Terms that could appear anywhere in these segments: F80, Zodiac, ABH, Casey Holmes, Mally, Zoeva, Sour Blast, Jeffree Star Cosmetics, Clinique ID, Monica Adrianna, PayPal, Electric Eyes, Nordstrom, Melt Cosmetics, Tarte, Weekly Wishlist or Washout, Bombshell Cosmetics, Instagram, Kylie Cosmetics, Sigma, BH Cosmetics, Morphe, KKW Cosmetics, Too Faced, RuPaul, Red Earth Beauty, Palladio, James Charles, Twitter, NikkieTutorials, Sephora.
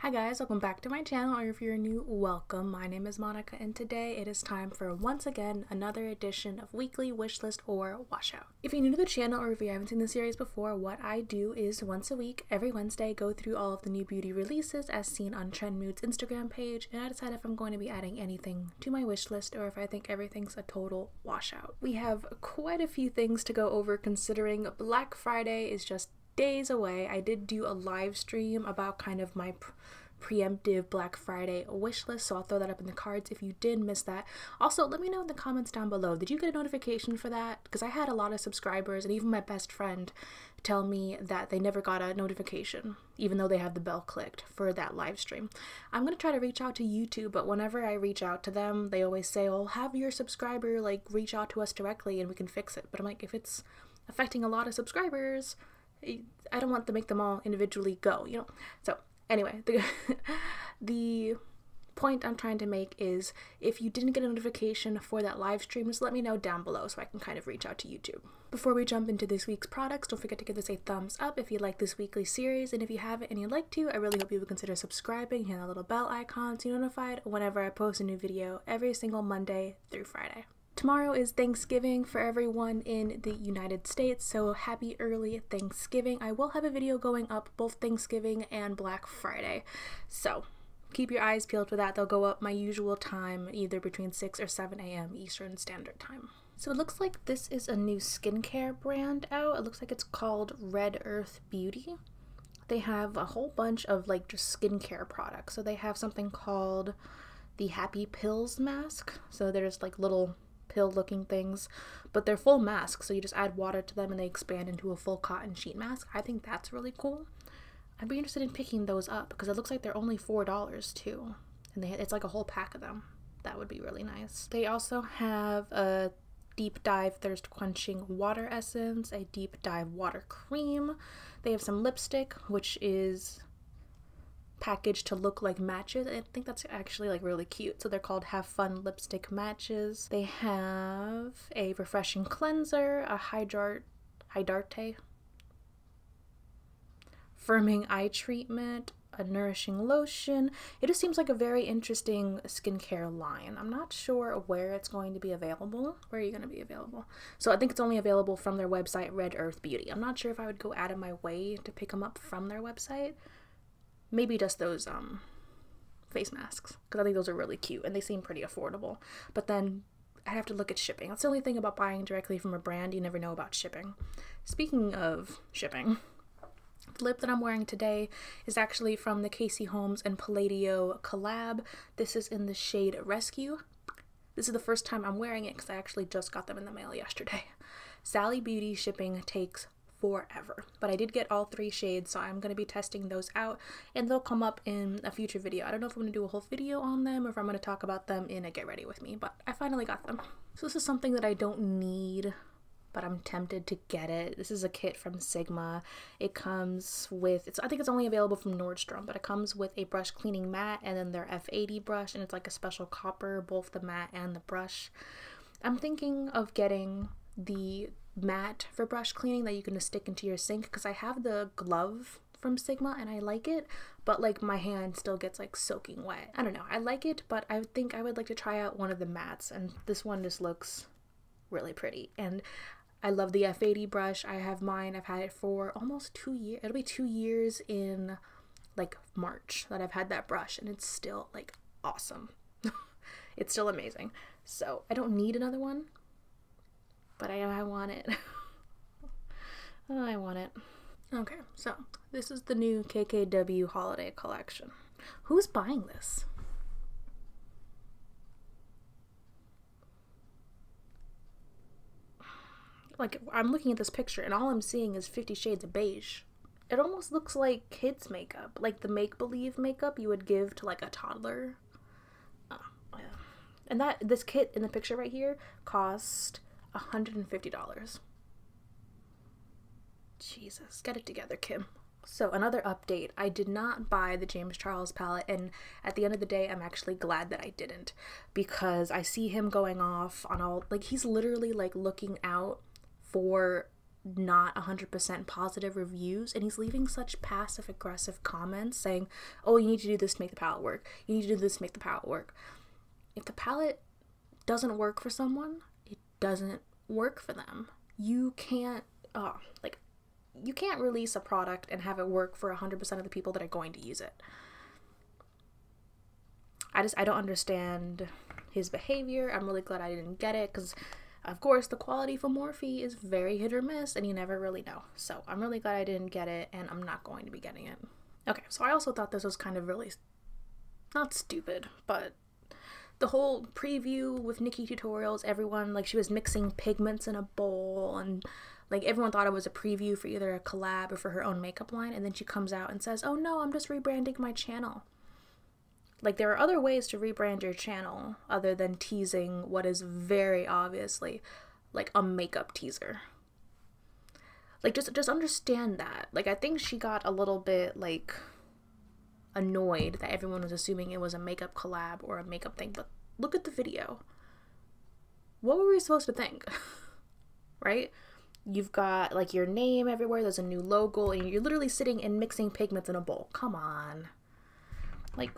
Hi guys, welcome back to my channel, or if you're new, welcome. My name is Monica and today it is time for once again another edition of Weekly Wishlist or Washout. If you're new to the channel or if you haven't seen the series before, what I do is once a week, every Wednesday, go through all of the new beauty releases as seen on Trend Mood's Instagram page, and I decide if I'm going to be adding anything to my wishlist or if I think everything's a total washout. We have quite a few things to go over considering Black Friday is just days away. I did do a live stream about kind of my preemptive Black Friday wish list, so I'll throw that up in the cards if you did miss that. Also, let me know in the comments down below, did you get a notification for that? Because I had a lot of subscribers and even my best friend tell me that they never got a notification, even though they have the bell clicked for that live stream. I'm gonna try to reach out to YouTube, but whenever I reach out to them, they always say, "Oh, have your subscriber like reach out to us directly and we can fix it." But I'm like, if it's affecting a lot of subscribers, I don't want to make them all individually go, you know? So anyway, the point I'm trying to make is if you didn't get a notification for that live stream, just let me know down below so I can kind of reach out to YouTube. Before we jump into this week's products, don't forget to give this a thumbs up if you like this weekly series, and if you haven't and you'd like to, I really hope you would consider subscribing, hit that little bell icon so you're notified whenever I post a new video every single Monday through Friday. Tomorrow is Thanksgiving for everyone in the United States, so happy early Thanksgiving. I will have a video going up both Thanksgiving and Black Friday, so keep your eyes peeled for that. They'll go up my usual time, either between 6 or 7 a.m. Eastern Standard Time. So it looks like this is a new skincare brand out. It looks like it's called Red Earth Beauty. They have a whole bunch of like just skincare products. So they have something called the Happy Pills mask. So there's like little pill looking things, but they're full masks, so you just add water to them and they expand into a full cotton sheet mask. I think that's really cool. I'd be interested in picking those up because it looks like they're only $4 too, and it's like a whole pack of them. That would be really nice. They also have a deep dive thirst quenching water essence, a deep dive water cream. They have some lipstick which is packaged to look like matches. I think that's actually like really cute. So they're called Have Fun Lipstick Matches. They have a refreshing cleanser, a Hydarte firming eye treatment, a nourishing lotion. It just seems like a very interesting skincare line. I'm not sure where it's going to be available. Where are you going to be available? So I think it's only available from their website, Red Earth Beauty. I'm not sure if I would go out of my way to pick them up from their website. Maybe just those face masks, because I think those are really cute and they seem pretty affordable. But then I'd have to look at shipping. That's the only thing about buying directly from a brand. You never know about shipping. Speaking of shipping, the lip that I'm wearing today is actually from the Casey Holmes and Palladio collab. This is in the shade Rescue. This is the first time I'm wearing it because I actually just got them in the mail yesterday. Sally Beauty shipping takes forever, but I did get all three shades, so I'm going to be testing those out and they'll come up in a future video. I don't know if I'm going to do a whole video on them or if I'm going to talk about them in a get ready with me, but I finally got them. So this is something that I don't need, but I'm tempted to get it. This is a kit from Sigma. It comes with, I think it's only available from Nordstrom, but it comes with a brush cleaning mat and then their F80 brush, and it's like a special copper, both the mat and the brush. I'm thinking of getting the mat for brush cleaning that you can just stick into your sink because I have the glove from Sigma and I like it, but like my hand still gets like soaking wet. I don't know, I like it, but I think I would like to try out one of the mats, and this one just looks really pretty. And I love the F80 brush. I have mine. I've had it for almost 2 years. It'll be 2 years in like March that I've had that brush, and it's still like awesome. It's still amazing. So I don't need another one, but I want it. Oh, I want it. Okay, so this is the new KKW holiday collection. Who's buying this? Like, I'm looking at this picture and all I'm seeing is 50 shades of beige. It almost looks like kids makeup, like the make-believe makeup you would give to like a toddler. And that this kit in the picture right here cost $150. Jesus, get it together, Kim. So another update, I did not buy the James Charles palette, and at the end of the day I'm actually glad that I didn't, because I see him going off on all, like he's literally like looking out for not 100% positive reviews, and he's leaving such passive aggressive comments saying, oh, you need to do this to make the palette work, you need to do this to make the palette work. If the palette doesn't work for someone, it doesn't work for them. You can't you can't release a product and have it work for 100% of the people that are going to use it. I don't understand his behavior. I'm really glad I didn't get it, because of course the quality for Morphe is very hit or miss and you never really know. So I'm really glad I didn't get it, and I'm not going to be getting it. Okay, so I also thought this was kind of really, not stupid, but the whole preview with NikkieTutorials, everyone, like, she was mixing pigments in a bowl, and like everyone thought it was a preview for either a collab or for her own makeup line, and then she comes out and says, oh no, I'm just rebranding my channel. Like, there are other ways to rebrand your channel other than teasing what is very obviously like a makeup teaser. Like, just understand that. Like, I think she got a little bit like annoyed that everyone was assuming it was a makeup collab or a makeup thing, but look at the video. What were we supposed to think? Right? You've got like your name everywhere, there's a new logo, and you're literally sitting and mixing pigments in a bowl. Come on. Like,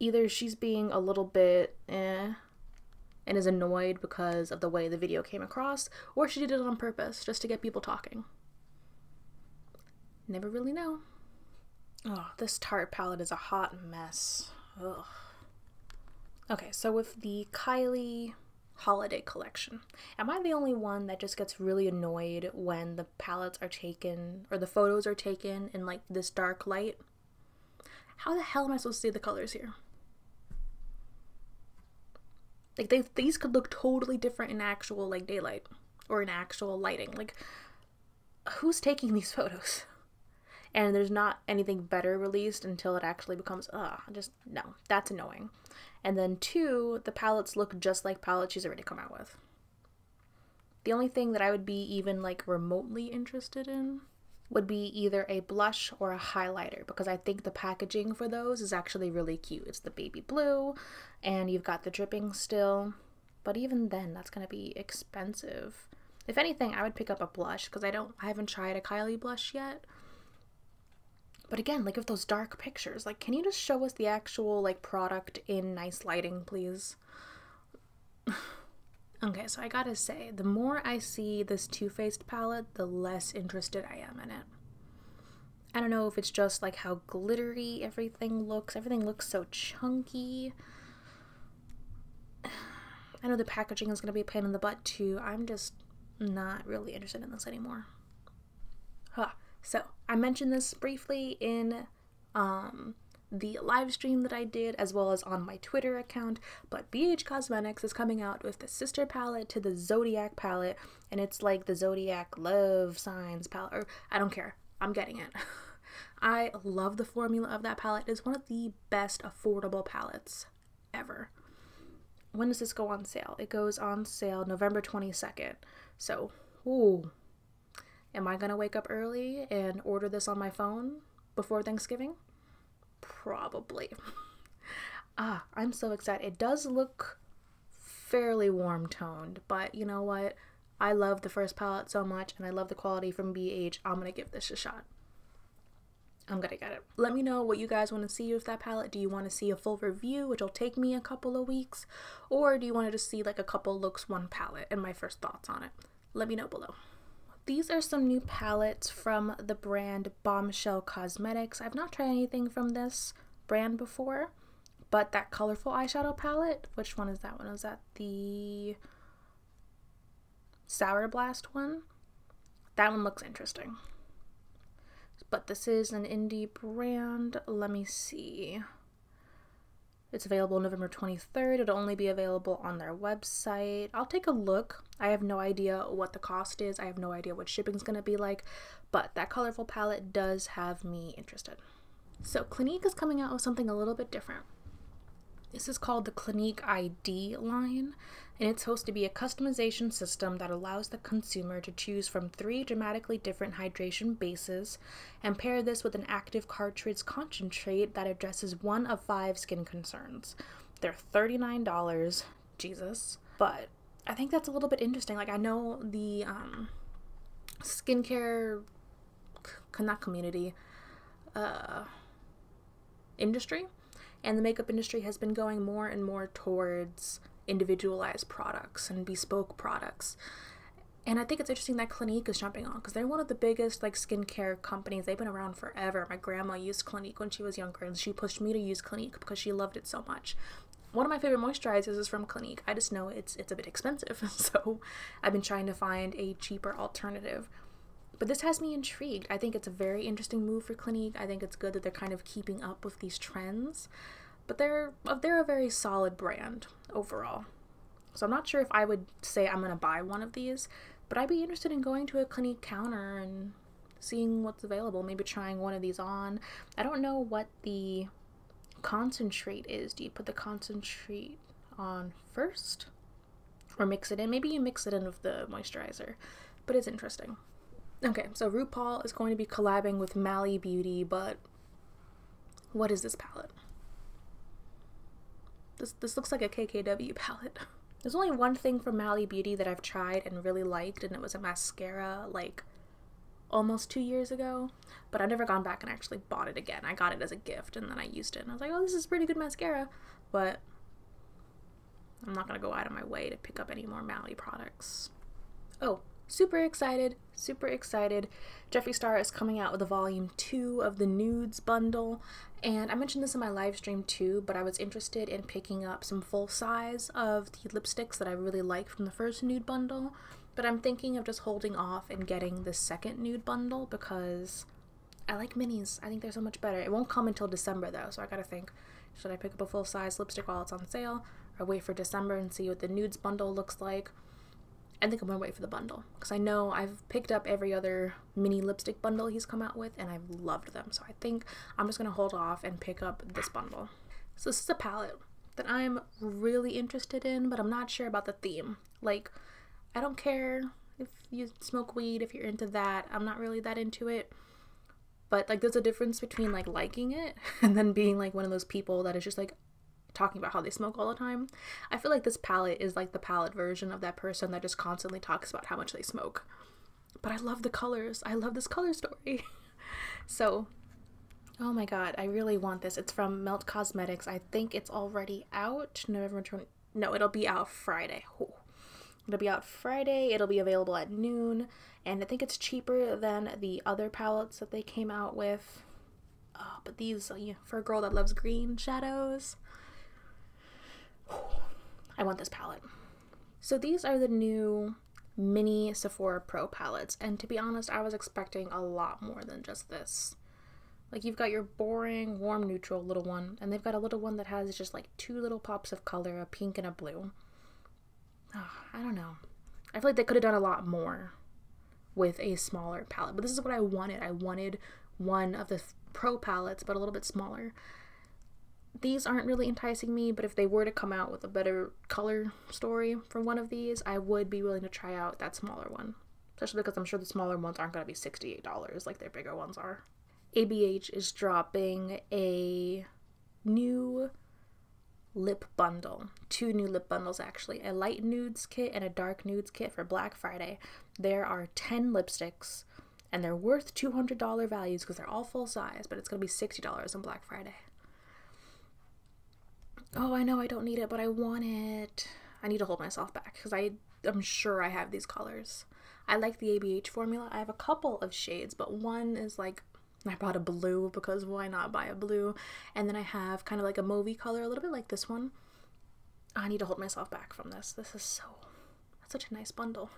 either she's being a little bit and is annoyed because of the way the video came across, or she did it on purpose just to get people talking. Never really know. Oh, this Tarte palette is a hot mess. Ugh. Okay, so with the Kylie holiday collection, am I the only one that just gets really annoyed when the palettes are taken, or the photos are taken in like this dark light? How the hell am I supposed to see the colors here? Like, these could look totally different in actual like daylight or in actual lighting. Like, who's taking these photos? And there's not anything better released until it actually becomes, just, no, that's annoying. And then two, the palettes look just like palettes she's already come out with. The only thing that I would be even like remotely interested in would be either a blush or a highlighter, because I think the packaging for those is actually really cute. It's the baby blue, and you've got the dripping still, but even then, that's gonna be expensive. If anything, I would pick up a blush, because I haven't tried a Kylie blush yet. But again, like, with those dark pictures, like, can you just show us the actual, like, product in nice lighting, please? Okay, so I gotta say, the more I see this Too Faced palette, the less interested I am in it. I don't know if it's just, like, how glittery everything looks. Everything looks so chunky. I know the packaging is gonna be a pain in the butt, too. I'm just not really interested in this anymore. Huh. So, I mentioned this briefly in the live stream that I did, as well as on my Twitter account, but BH Cosmetics is coming out with the sister palette to the Zodiac palette, and it's like the Zodiac Love Signs palette, or I don't care, I'm getting it. I love the formula of that palette. It's one of the best affordable palettes ever. When does this go on sale? It goes on sale November 22nd, so, ooh. Am I gonna wake up early and order this on my phone before Thanksgiving? Probably. I'm so excited. It does look fairly warm toned, but you know what? I love the first palette so much, and I love the quality from BH. I'm gonna give this a shot. I'm gonna get it. Let me know what you guys want to see with that palette. Do you want to see a full review, which will take me a couple of weeks? Or do you want to just see like a couple looks, one palette, and my first thoughts on it? Let me know below. These are some new palettes from the brand Bombshell Cosmetics. I've not tried anything from this brand before, but that colorful eyeshadow palette, which one is that one? Is that the Sour Blast one? That one looks interesting. But this is an indie brand. Let me see. It's available November 23rd. It'll only be available on their website. I'll take a look. I have no idea what the cost is. I have no idea what shipping's gonna be like, but that colorful palette does have me interested. So Clinique is coming out with something a little bit different. This is called the Clinique ID line, and it's supposed to be a customization system that allows the consumer to choose from 3 dramatically different hydration bases and pair this with an active cartridge concentrate that addresses one of 5 skin concerns. They're $39, Jesus, but I think that's a little bit interesting. Like, I know the skincare, not community, industry, and the makeup industry has been going more and more towards individualized products and bespoke products. And I think it's interesting that Clinique is jumping on, because they're one of the biggest like skincare companies. They've been around forever. My grandma used Clinique when she was younger, and she pushed me to use Clinique because she loved it so much. One of my favorite moisturizers is from Clinique. I just know it's a bit expensive, so I've been trying to find a cheaper alternative. But this has me intrigued. I think it's a very interesting move for Clinique. I think it's good that they're kind of keeping up with these trends. But they're a very solid brand overall. So I'm not sure if I would say I'm going to buy one of these, but I'd be interested in going to a Clinique counter and seeing what's available. Maybe trying one of these on. I don't know what the concentrate is. Do you put the concentrate on first? Or mix it in? Maybe you mix it in with the moisturizer. But it's interesting. Okay, so RuPaul is going to be collabing with Mally Beauty, but what is this palette? This looks like a KKW palette. There's only one thing from Mally Beauty that I've tried and really liked, and it was a mascara like almost 2 years ago, but I've never gone back and actually bought it again. I got it as a gift and then I used it and I was like, oh, this is pretty good mascara, but I'm not gonna go out of my way to pick up any more Mally products. Oh, super excited, super excited. Jeffree Star is coming out with a volume 2 of the nudes bundle, and I mentioned this in my live stream too, but I was interested in picking up some full size of the lipsticks that I really like from the first nude bundle, but I'm thinking of just holding off and getting the second nude bundle because I like minis. I think they're so much better. It won't come until December though, so I gotta think, should I pick up a full size lipstick while it's on sale, or wait for December and see what the nudes bundle looks like? I think I'm gonna wait for the bundle, because I know I've picked up every other mini lipstick bundle he's come out with and I've loved them, so I think I'm just gonna hold off and pick up this bundle. So this is a palette that I'm really interested in, but I'm not sure about the theme. Like, I don't care if you smoke weed, if you're into that, I'm not really that into it, but like there's a difference between like liking it and then being like one of those people that is just like talking about how they smoke all the time. I feel like this palette is like the palette version of that person that just constantly talks about how much they smoke. But I love the colors. I love this color story. So, oh my god, I really want this. It's from Melt Cosmetics. I think it's already out. No, it'll be out Friday. Oh. It'll be out Friday. It'll be available at noon. And I think it's cheaper than the other palettes that they came out with. Oh, but these, yeah, for a girl that loves green shadows, I want this palette. So these are the new mini Sephora Pro palettes, and to be honest, I was expecting a lot more than just this. Like, you've got your boring warm neutral little one, and they've got a little one that has just like two little pops of color, a pink and a blue. Oh, I don't know. I feel like they could have done a lot more with a smaller palette, but this is what I wanted. I wanted one of the Pro palettes, but a little bit smaller. These aren't really enticing me, but if they were to come out with a better color story for one of these, I would be willing to try out that smaller one. Especially because I'm sure the smaller ones aren't going to be $68 like their bigger ones are. ABH is dropping a new lip bundle. Two new lip bundles actually. A light nudes kit and a dark nudes kit for Black Friday. There are 10 lipsticks and they're worth $200 values because they're all full size, but it's going to be $60 on Black Friday. Oh, I know I don't need it, but I want it. I need to hold myself back because I'm sure I have these colors. I like the ABH formula. I have a couple of shades, but one is like, I bought a blue because why not buy a blue? And then I have kind of like a mauvey color, a little bit like this one. I need to hold myself back from this. This is so, that's such a nice bundle.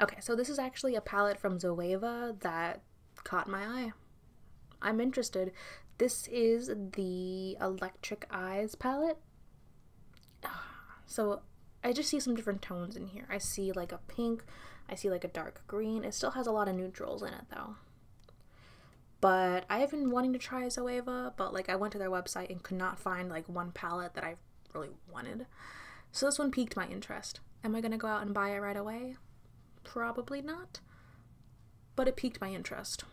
Okay, so this is actually a palette from Zoeva that caught my eye. I'm interested. This is the Electric Eyes palette. So I just see some different tones in here. I see like a pink, I see like a dark green. It still has a lot of neutrals in it though. But I have been wanting to try Zoeva, but like I went to their website and could not find like one palette that I really wanted. So this one piqued my interest. Am I gonna go out and buy it right away? Probably not, but it piqued my interest.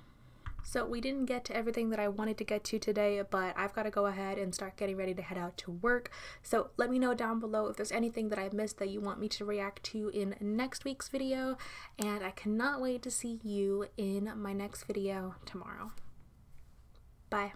So we didn't get to everything that I wanted to get to today, but I've got to go ahead and start getting ready to head out to work. So let me know down below if there's anything that I missed that you want me to react to in next week's video, and I cannot wait to see you in my next video tomorrow. Bye.